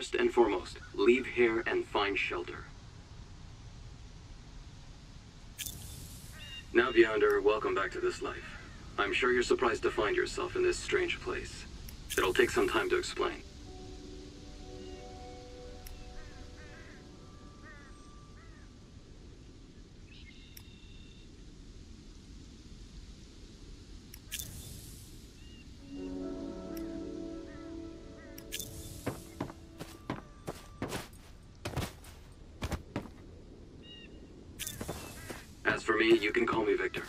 First and foremost, leave here and find shelter. Now, Beyonder, welcome back to this life. I'm sure you're surprised to find yourself in this strange place. It'll take some time to explain. As for me, you can call me Victor.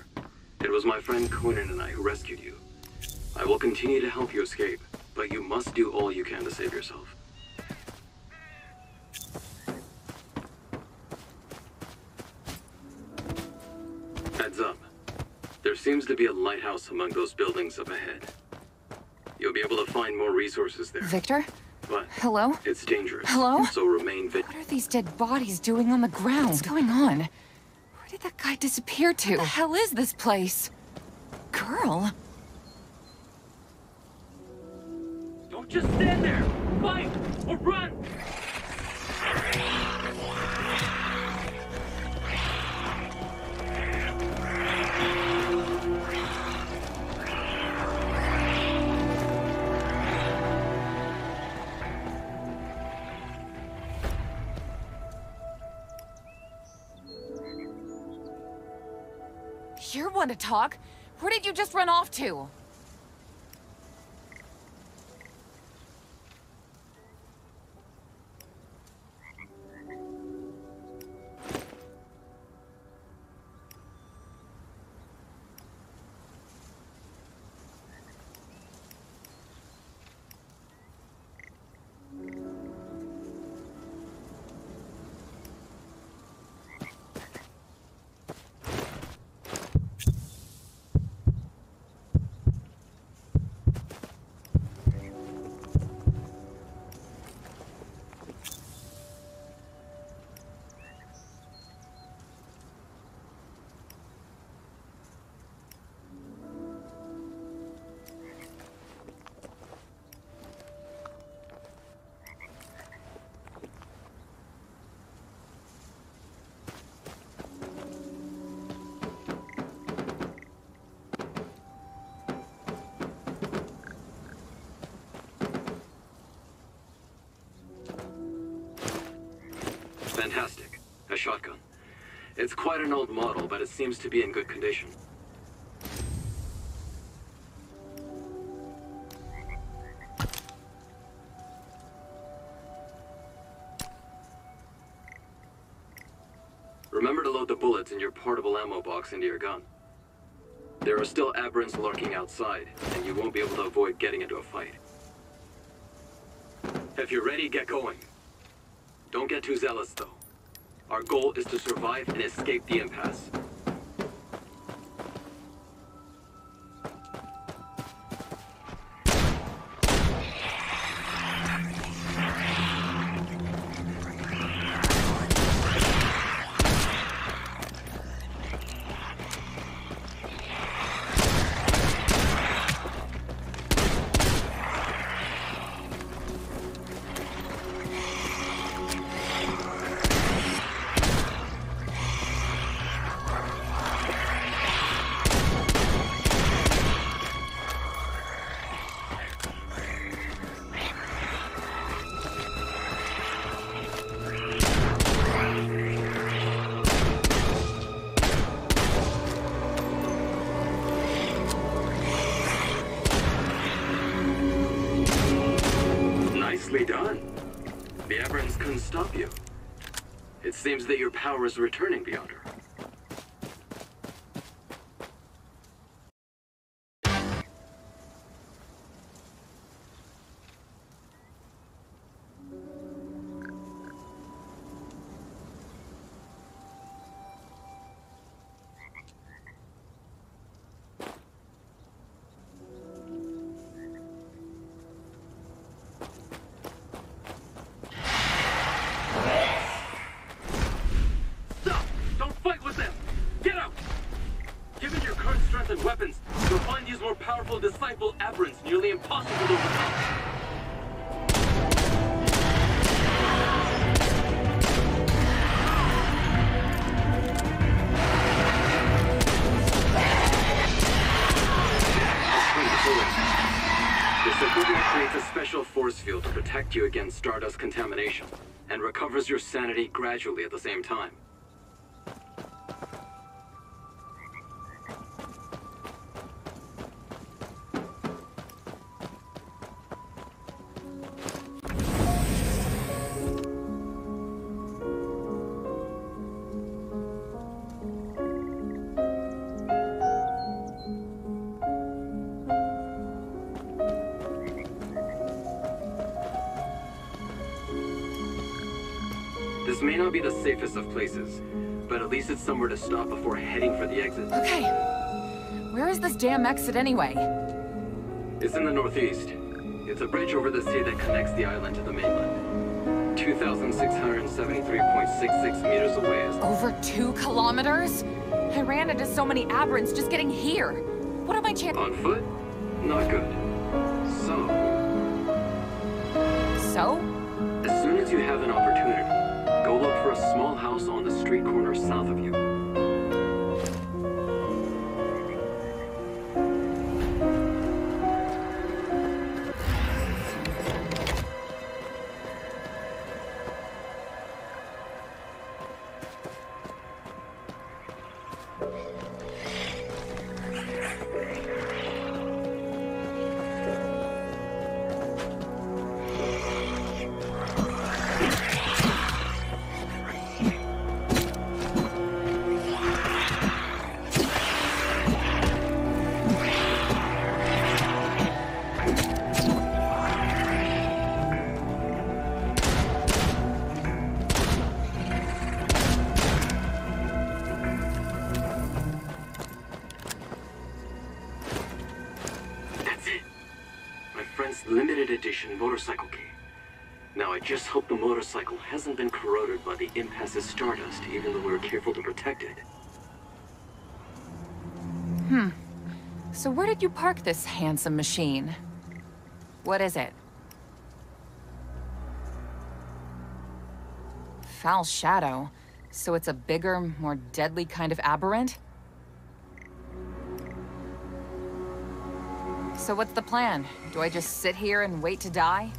It was my friend Conan and I who rescued you. I will continue to help you escape, but you must do all you can to save yourself. Heads up. There seems to be a lighthouse among those buildings up ahead. You'll be able to find more resources there. Victor? What? Hello? It's dangerous. Hello? So remain vigilant. What are these dead bodies doing on the ground? What's going on? Where did that guy disappear to? What the hell is this place? Girl? Just stand there! Fight! Or run! You're one to talk. Where did you just run off to? Fantastic. A shotgun. It's quite an old model, but it seems to be in good condition. Remember to load the bullets in your portable ammo box into your gun. There are still aberrants lurking outside, and you won't be able to avoid getting into a fight. If you're ready, get going. Don't get too zealous, though. Our goal is to survive and escape the impasse. Stop you. It seems that your power is returning, Beyonder. Disciple aberrants nearly impossible to overcome. The wizard creates a special force field to protect you against Stardust contamination, and recovers your sanity gradually at the same time. This may not be the safest of places, but at least it's somewhere to stop before heading for the exit. Okay. Where is this damn exit anyway? It's in the northeast. It's a bridge over the sea that connects the island to the mainland. 2,673.66 meters away is... Over 2 kilometers? I ran into so many aberrants just getting here. What are my chances? On foot? Not good. So? As soon as you have an opportunity, go look for a small house on the street corner south of you. Motorcycle key. Now I just hope the motorcycle hasn't been corroded by the impasse's Stardust, even though we were careful to protect it. So where did you park this handsome machine? What is it? Foul shadow. So it's a bigger, more deadly kind of aberrant? So what's the plan? Do I just sit here and wait to die?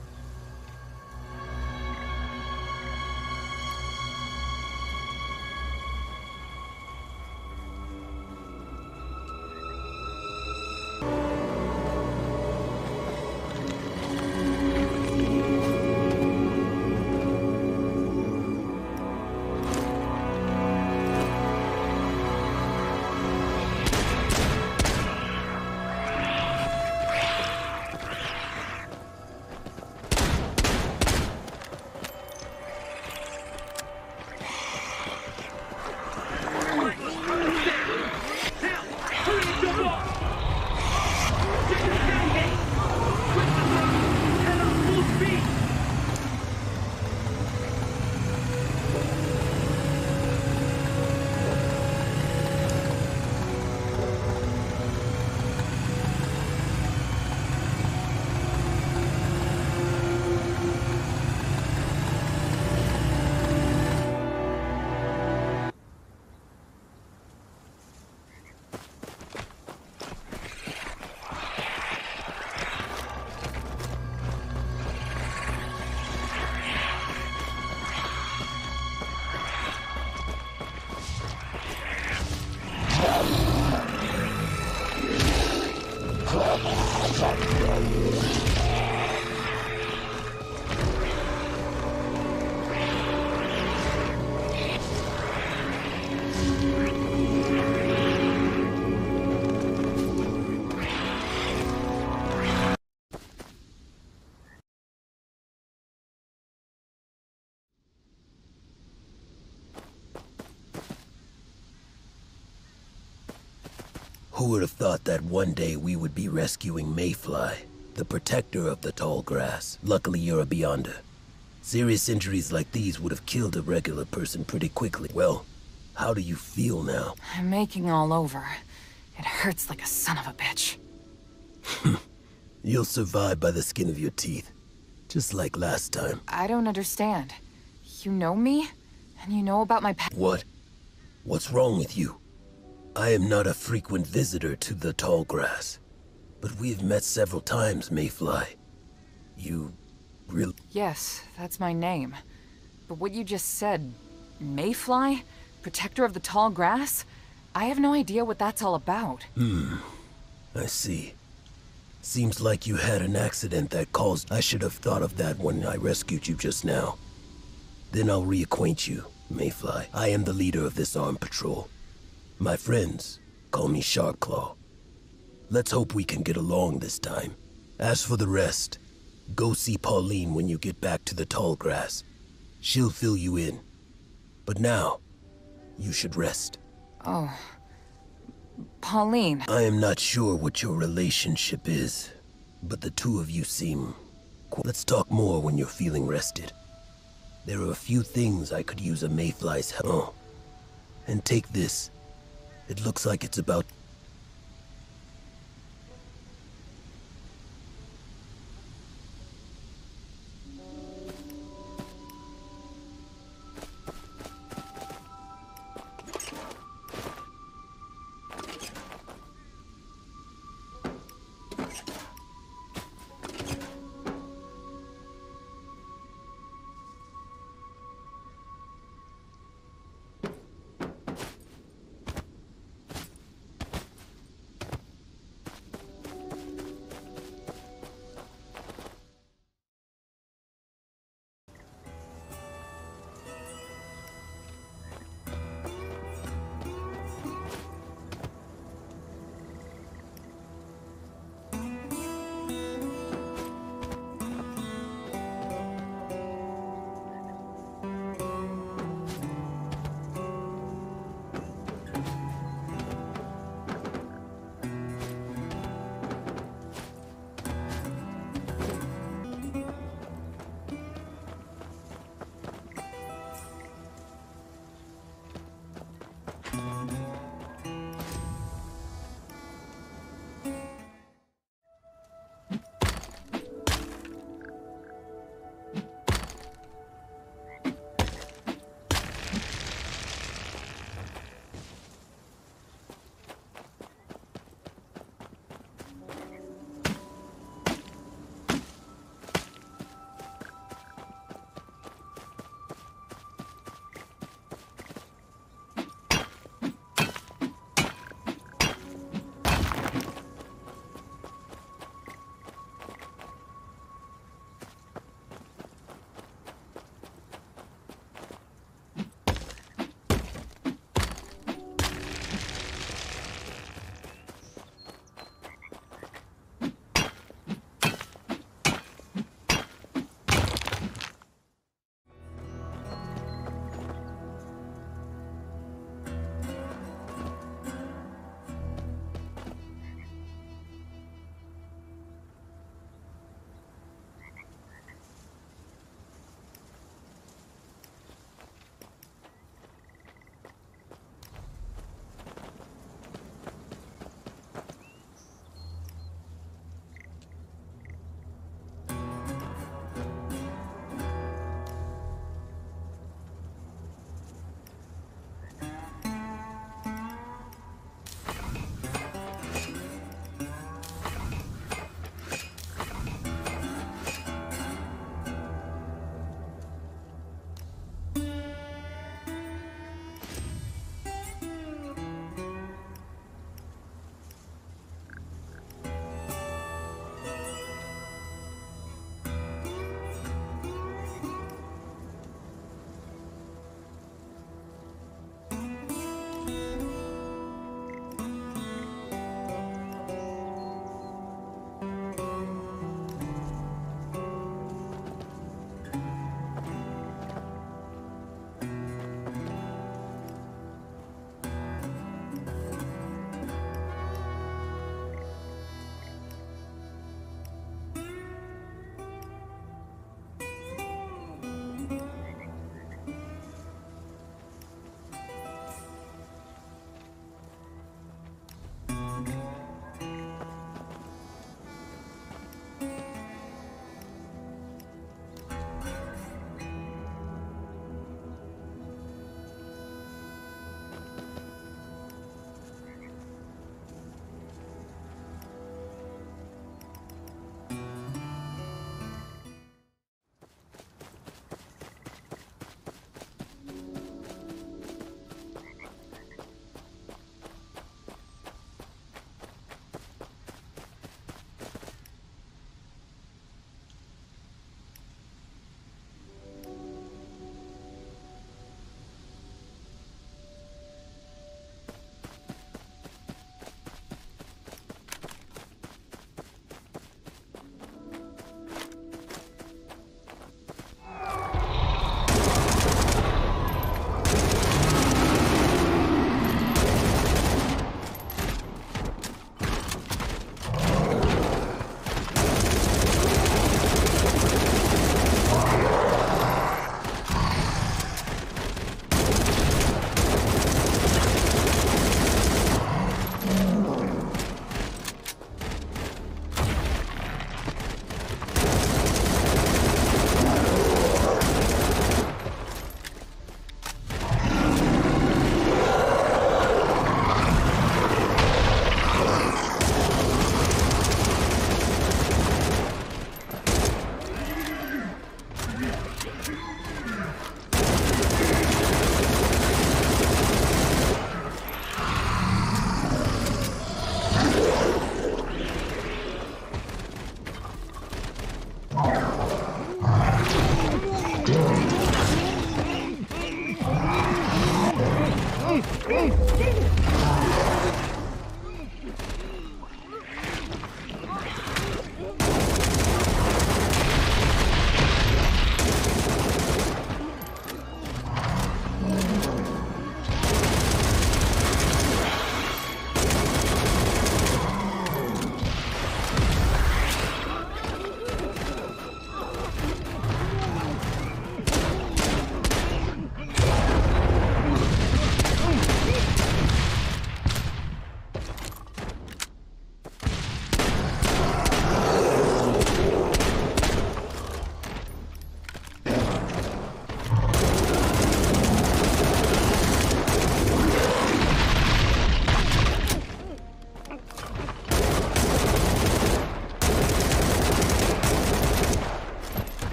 Who would have thought that one day we would be rescuing Mayfly, the protector of the tall grass? Luckily, you're a Beyonder. Serious injuries like these would have killed a regular person pretty quickly. Well, how do you feel now? I'm aching all over. It hurts like a son of a bitch. You'll survive by the skin of your teeth, just like last time. I don't understand. You know me, and you know about my past. What? What's wrong with you? I am not a frequent visitor to the tall grass. But we've met several times, Mayfly. You really... Yes, that's my name. But what you just said... Mayfly? Protector of the tall grass? I have no idea what that's all about. I see. Seems like you had an accident that caused... I should have thought of that when I rescued you just now. Then I'll reacquaint you, Mayfly. I am the leader of this armed patrol. My friends call me Sharkclaw. Let's hope we can get along this time. As for the rest, go see Pauline when you get back to the tall grass. She'll fill you in. But now, you should rest. Oh... Pauline... I am not sure what your relationship is, but the two of you seem... Let's talk more when you're feeling rested. There are a few things I could use a Mayfly's help. And take this. It looks like it's about...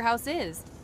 House is.